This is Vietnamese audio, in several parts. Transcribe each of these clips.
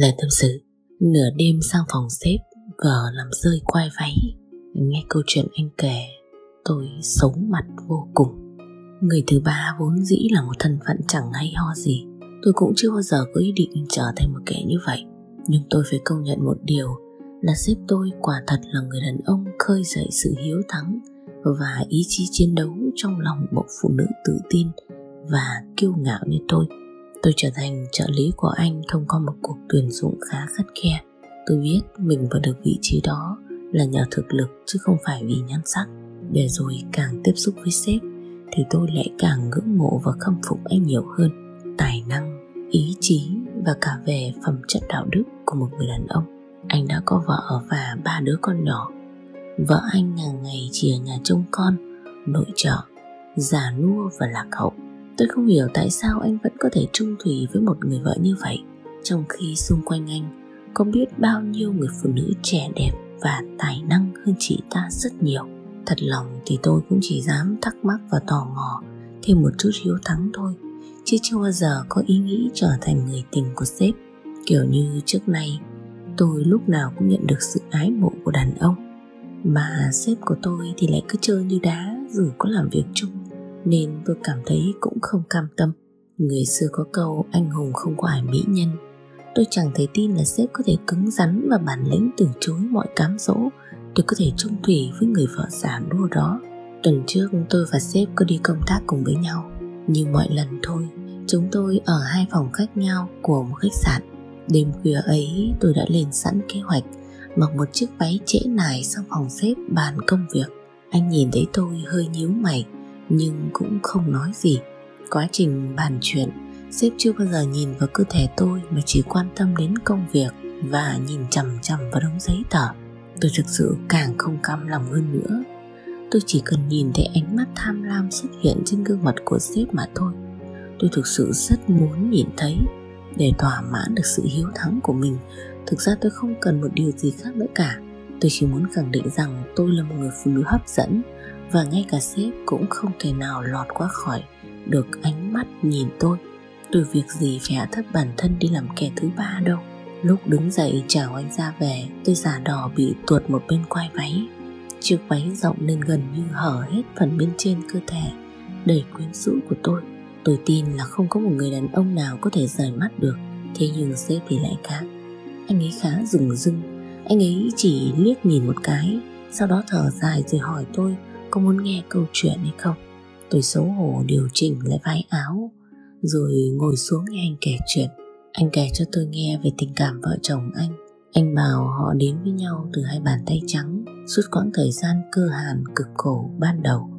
Lời tâm sự, nửa đêm sang phòng sếp, vờ làm rơi quai váy. Nghe câu chuyện anh kể, tôi xấu mặt vô cùng. Người thứ ba vốn dĩ là một thân phận chẳng hay ho gì. Tôi cũng chưa bao giờ có ý định trở thành một kẻ như vậy. Nhưng tôi phải công nhận một điều là sếp tôi quả thật là người đàn ông khơi dậy sự hiếu thắng và ý chí chiến đấu trong lòng một phụ nữ tự tin và kiêu ngạo như tôi. Tôi trở thành trợ lý của anh thông qua một cuộc tuyển dụng khá khắt khe. Tôi biết mình vào được vị trí đó là nhờ thực lực chứ không phải vì nhan sắc. Để rồi càng tiếp xúc với sếp thì tôi lại càng ngưỡng mộ và khâm phục anh nhiều hơn. Tài năng, ý chí và cả về phẩm chất đạo đức của một người đàn ông. Anh đã có vợ và 3 đứa con nhỏ. Vợ anh hàng ngày chỉ ở nhà trông con, nội trợ, già nua và lạc hậu. Tôi không hiểu tại sao anh vẫn có thể trung thủy với một người vợ như vậy, trong khi xung quanh anh có biết bao nhiêu người phụ nữ trẻ đẹp và tài năng hơn chị ta rất nhiều. Thật lòng thì tôi cũng chỉ dám thắc mắc và tò mò thêm một chút hiếu thắng thôi, chứ chưa bao giờ có ý nghĩ trở thành người tình của sếp. Kiểu như trước nay, tôi lúc nào cũng nhận được sự ái mộ của đàn ông, mà sếp của tôi thì lại cứ chơi như đá dù có làm việc chung, nên tôi cảm thấy cũng không cam tâm. Người xưa có câu anh hùng không có ải mỹ nhân. Tôi chẳng thể tin là sếp có thể cứng rắn và bản lĩnh từ chối mọi cám dỗ để có thể chung thủy với người vợ già nua đó. Tuần trước tôi và sếp có đi công tác cùng với nhau. Như mọi lần thôi, chúng tôi ở 2 phòng khác nhau của một khách sạn. Đêm khuya ấy tôi đã lên sẵn kế hoạch, mặc một chiếc váy trễ nải sang phòng sếp bàn công việc. Anh nhìn thấy tôi hơi nhíu mày nhưng cũng không nói gì. Quá trình bàn chuyện, sếp chưa bao giờ nhìn vào cơ thể tôi mà chỉ quan tâm đến công việc và nhìn chằm chằm vào đống giấy tờ. Tôi thực sự càng không cam lòng hơn nữa. Tôi chỉ cần nhìn thấy ánh mắt tham lam xuất hiện trên gương mặt của sếp mà thôi. Tôi thực sự rất muốn nhìn thấy. Để thỏa mãn được sự hiếu thắng của mình, thực ra tôi không cần một điều gì khác nữa cả. Tôi chỉ muốn khẳng định rằng tôi là một người phụ nữ hấp dẫn, và ngay cả sếp cũng không thể nào lọt qua khỏi được ánh mắt nhìn tôi. Tôi việc gì phải hạ thấp bản thân đi làm kẻ thứ ba đâu. Lúc đứng dậy chào anh ra về, tôi giả đò bị tuột một bên quai váy. Chiếc váy rộng nên gần như hở hết phần bên trên cơ thể đầy quyến rũ của tôi. Tôi tin là không có một người đàn ông nào có thể rời mắt được. Thế nhưng sếp thì lại khác. Anh ấy khá rừng rưng. Anh ấy chỉ liếc nhìn một cái, sau đó thở dài rồi hỏi tôi có muốn nghe câu chuyện hay không. Tôi xấu hổ điều chỉnh lại váy áo rồi ngồi xuống nghe anh kể chuyện. Anh kể cho tôi nghe về tình cảm vợ chồng anh. Anh bảo họ đến với nhau từ 2 bàn tay trắng. Suốt quãng thời gian cơ hàn cực khổ ban đầu,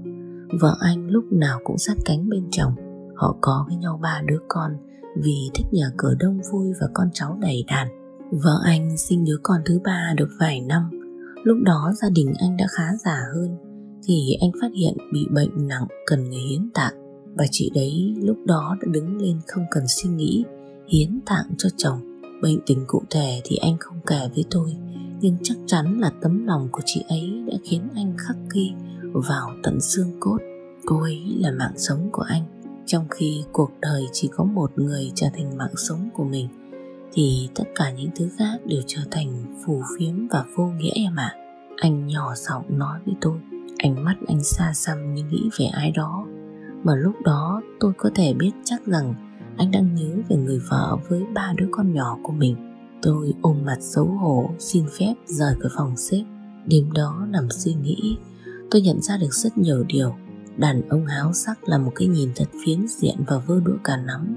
vợ anh lúc nào cũng sát cánh bên chồng. Họ có với nhau 3 đứa con vì thích nhà cửa đông vui và con cháu đầy đàn. Vợ anh sinh đứa con thứ 3 được vài năm. Lúc đó gia đình anh đã khá giả hơn thì anh phát hiện bị bệnh nặng cần người hiến tạng. Và chị đấy lúc đó đã đứng lên không cần suy nghĩ, hiến tạng cho chồng. Bệnh tình cụ thể thì anh không kể với tôi, nhưng chắc chắn là tấm lòng của chị ấy đã khiến anh khắc ghi vào tận xương cốt. Cô ấy là mạng sống của anh. Trong khi cuộc đời chỉ có một người trở thành mạng sống của mình thì tất cả những thứ khác đều trở thành phù phiếm và vô nghĩa em ạ. Anh nhỏ giọng nói với tôi. Ánh mắt anh xa xăm như nghĩ về ai đó, mà lúc đó tôi có thể biết chắc rằng anh đang nhớ về người vợ với 3 đứa con nhỏ của mình. Tôi ôm mặt xấu hổ xin phép rời khỏi phòng sếp. Đêm đó nằm suy nghĩ, tôi nhận ra được rất nhiều điều. Đàn ông háo sắc là một cái nhìn thật phiến diện và vơ đũa cả nắm.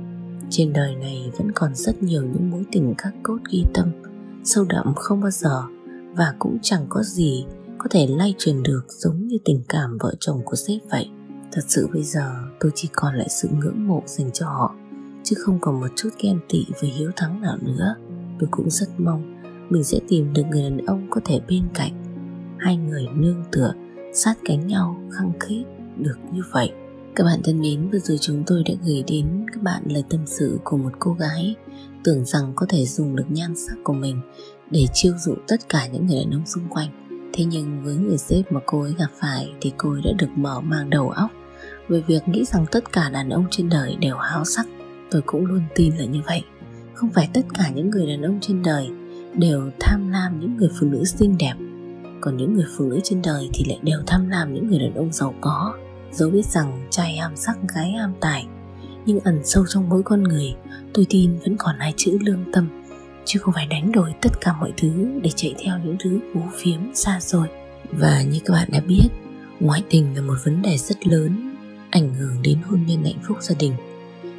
Trên đời này vẫn còn rất nhiều những mối tình khắc cốt ghi tâm, sâu đậm không bao giờ, và cũng chẳng có gì có thể lay truyền được giống như tình cảm vợ chồng của sếp vậy. Thật sự bây giờ tôi chỉ còn lại sự ngưỡng mộ dành cho họ, chứ không còn một chút ghen tị về hiếu thắng nào nữa. Tôi cũng rất mong mình sẽ tìm được người đàn ông có thể bên cạnh, hai người nương tựa, sát cánh nhau khăng khít được như vậy. Các bạn thân mến, vừa rồi chúng tôi đã gửi đến các bạn lời tâm sự của một cô gái tưởng rằng có thể dùng được nhan sắc của mình để chiêu dụ tất cả những người đàn ông xung quanh. Thế nhưng với người sếp mà cô ấy gặp phải thì cô ấy đã được mở mang đầu óc về việc nghĩ rằng tất cả đàn ông trên đời đều háo sắc. Tôi cũng luôn tin là như vậy. Không phải tất cả những người đàn ông trên đời đều tham lam những người phụ nữ xinh đẹp, còn những người phụ nữ trên đời thì lại đều tham lam những người đàn ông giàu có. Dẫu biết rằng trai ham sắc, gái ham tài, nhưng ẩn sâu trong mỗi con người, tôi tin vẫn còn hai chữ lương tâm, chứ không phải đánh đổi tất cả mọi thứ để chạy theo những thứ phú phiếm xa xôi. Và như các bạn đã biết, ngoại tình là một vấn đề rất lớn, ảnh hưởng đến hôn nhân, hạnh phúc gia đình.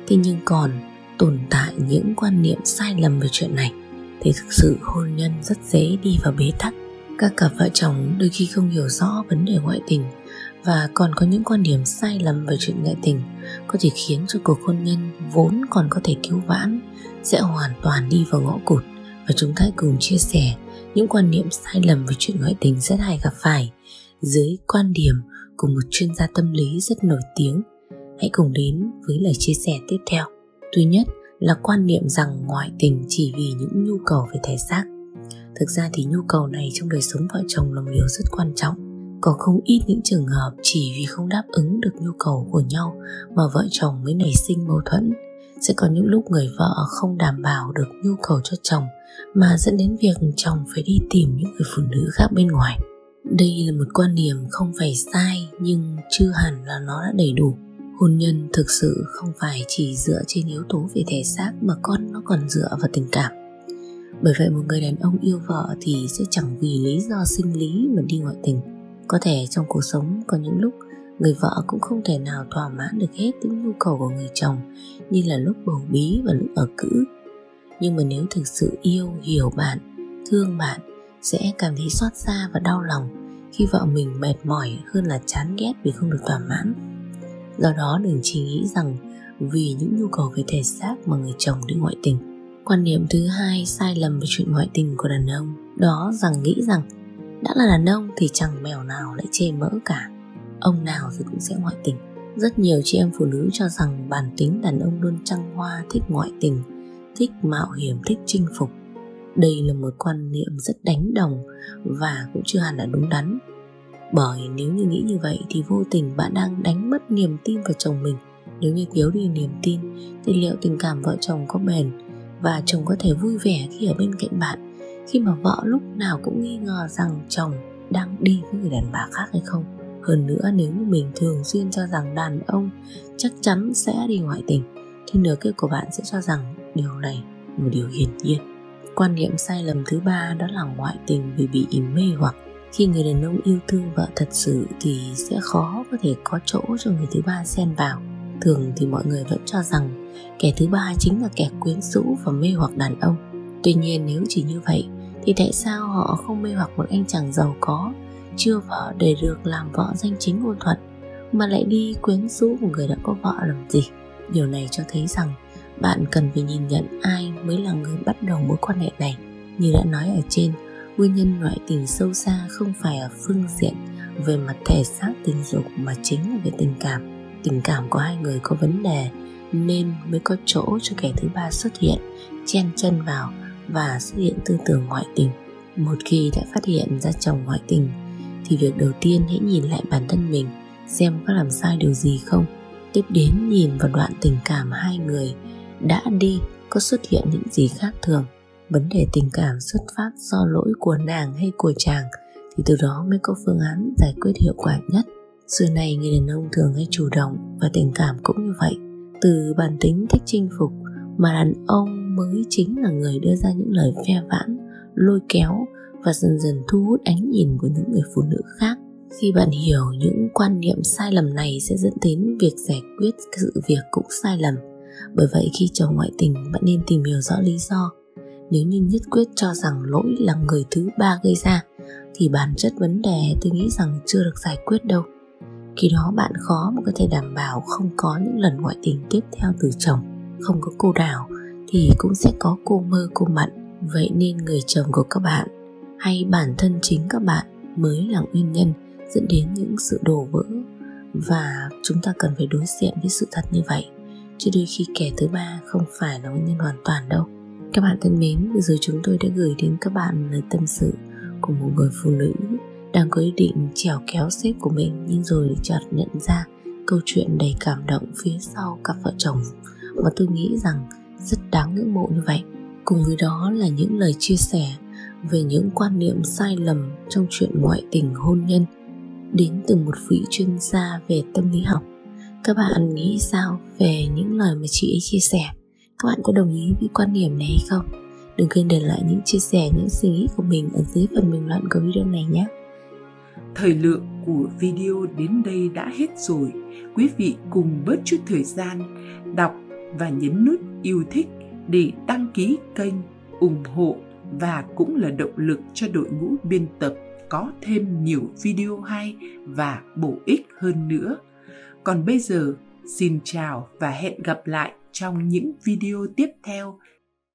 Thế nhưng còn tồn tại những quan niệm sai lầm về chuyện này thì thực sự hôn nhân rất dễ đi vào bế tắc. Các cặp vợ chồng đôi khi không hiểu rõ vấn đề ngoại tình và còn có những quan điểm sai lầm về chuyện ngoại tình, có thể khiến cho cuộc hôn nhân vốn còn có thể cứu vãn sẽ hoàn toàn đi vào ngõ cụt. Và chúng ta hãy cùng chia sẻ những quan niệm sai lầm về chuyện ngoại tình rất hay gặp phải dưới quan điểm của một chuyên gia tâm lý rất nổi tiếng. Hãy cùng đến với lời chia sẻ tiếp theo. Thứ nhất là quan niệm rằng ngoại tình chỉ vì những nhu cầu về thể xác. Thực ra thì nhu cầu này trong đời sống vợ chồng là một điều rất quan trọng. Có không ít những trường hợp chỉ vì không đáp ứng được nhu cầu của nhau mà vợ chồng mới nảy sinh mâu thuẫn. Sẽ có những lúc người vợ không đảm bảo được nhu cầu cho chồng mà dẫn đến việc chồng phải đi tìm những người phụ nữ khác bên ngoài. Đây là một quan điểm không phải sai, nhưng chưa hẳn là nó đã đầy đủ. Hôn nhân thực sự không phải chỉ dựa trên yếu tố về thể xác mà nó còn dựa vào tình cảm. Bởi vậy một người đàn ông yêu vợ thì sẽ chẳng vì lý do sinh lý mà đi ngoại tình. Có thể trong cuộc sống có những lúc người vợ cũng không thể nào thỏa mãn được hết những nhu cầu của người chồng, như là lúc bầu bí và lúc ở cữ. Nhưng mà nếu thực sự yêu, hiểu bạn, thương bạn, sẽ cảm thấy xót xa và đau lòng khi vợ mình mệt mỏi hơn là chán ghét vì không được thỏa mãn. Do đó đừng chỉ nghĩ rằng vì những nhu cầu về thể xác mà người chồng đi ngoại tình. Quan niệm thứ hai sai lầm về chuyện ngoại tình của đàn ông đó rằng nghĩ rằng đã là đàn ông thì chẳng mèo nào lại chê mỡ cả, ông nào thì cũng sẽ ngoại tình. Rất nhiều chị em phụ nữ cho rằng bản tính đàn ông luôn trăng hoa, thích ngoại tình, thích mạo hiểm, thích chinh phục. Đây là một quan niệm rất đánh đồng và cũng chưa hẳn là đúng đắn. Bởi nếu như nghĩ như vậy thì vô tình bạn đang đánh mất niềm tin vào chồng mình. Nếu như thiếu đi niềm tin thì liệu tình cảm vợ chồng có bền và chồng có thể vui vẻ khi ở bên cạnh bạn, khi mà vợ lúc nào cũng nghi ngờ rằng chồng đang đi với người đàn bà khác hay không? Hơn nữa nếu như mình thường xuyên cho rằng đàn ông chắc chắn sẽ đi ngoại tình thì nửa kia của bạn sẽ cho rằng điều này là một điều hiển nhiên. Quan niệm sai lầm thứ ba đó là ngoại tình vì bị mê hoặc. Khi người đàn ông yêu thương vợ thật sự thì sẽ khó có thể có chỗ cho người thứ ba xen vào. Thường thì mọi người vẫn cho rằng kẻ thứ ba chính là kẻ quyến rũ và mê hoặc đàn ông. Tuy nhiên nếu chỉ như vậy thì tại sao họ không mê hoặc một anh chàng giàu có, chưa vợ để được làm vợ danh chính ngôn thuận, mà lại đi quyến rũ của người đã có vợ làm gì? Điều này cho thấy rằng bạn cần phải nhìn nhận ai mới là người bắt đầu mối quan hệ này. Như đã nói ở trên, nguyên nhân ngoại tình sâu xa không phải ở phương diện về mặt thể xác tình dục mà chính là về tình cảm. Tình cảm của hai người có vấn đề nên mới có chỗ cho kẻ thứ ba xuất hiện, chen chân vào và xuất hiện tư tưởng ngoại tình. Một khi đã phát hiện ra chồng ngoại tình thì việc đầu tiên hãy nhìn lại bản thân mình xem có làm sai điều gì không. Tiếp đến nhìn vào đoạn tình cảm hai người đã đi có xuất hiện những gì khác thường. Vấn đề tình cảm xuất phát do lỗi của nàng hay của chàng thì từ đó mới có phương án giải quyết hiệu quả nhất. Xưa này người đàn ông thường hay chủ động và tình cảm cũng như vậy. Từ bản tính thích chinh phục mà đàn ông mới chính là người đưa ra những lời phe vãn, lôi kéo và dần dần thu hút ánh nhìn của những người phụ nữ khác. Khi bạn hiểu những quan niệm sai lầm này sẽ dẫn đến việc giải quyết sự việc cũng sai lầm. Bởi vậy khi chồng ngoại tình bạn nên tìm hiểu rõ lý do. Nếu như nhất quyết cho rằng lỗi là người thứ ba gây ra thì bản chất vấn đề tôi nghĩ rằng chưa được giải quyết đâu. Khi đó bạn khó mà có thể đảm bảo không có những lần ngoại tình tiếp theo từ chồng. Không có cô đào thì cũng sẽ có cô mơ cô mặn. Vậy nên người chồng của các bạn hay bản thân chính các bạn mới là nguyên nhân dẫn đến những sự đổ vỡ. Và chúng ta cần phải đối diện với sự thật như vậy, chứ đôi khi kẻ thứ ba không phải là nguyên nhân hoàn toàn đâu. Các bạn thân mến, vừa rồi chúng tôi đã gửi đến các bạn lời tâm sự của một người phụ nữ đang có ý định trèo kéo sếp của mình, nhưng rồi chợt nhận ra câu chuyện đầy cảm động phía sau cặp vợ chồng mà tôi nghĩ rằng rất đáng ngưỡng mộ như vậy. Cùng với đó là những lời chia sẻ về những quan niệm sai lầm trong chuyện ngoại tình hôn nhân đến từ một vị chuyên gia về tâm lý học. Các bạn nghĩ sao về những lời mà chị ấy chia sẻ? Các bạn có đồng ý với quan điểm này hay không? Đừng quên để lại những chia sẻ, những suy nghĩ của mình ở dưới phần bình luận của video này nhé. Thời lượng của video đến đây đã hết rồi. Quý vị cùng bớt chút thời gian đọc và nhấn nút yêu thích để đăng ký kênh, ủng hộ và cũng là động lực cho đội ngũ biên tập có thêm nhiều video hay và bổ ích hơn nữa. Còn bây giờ, xin chào và hẹn gặp lại trong những video tiếp theo.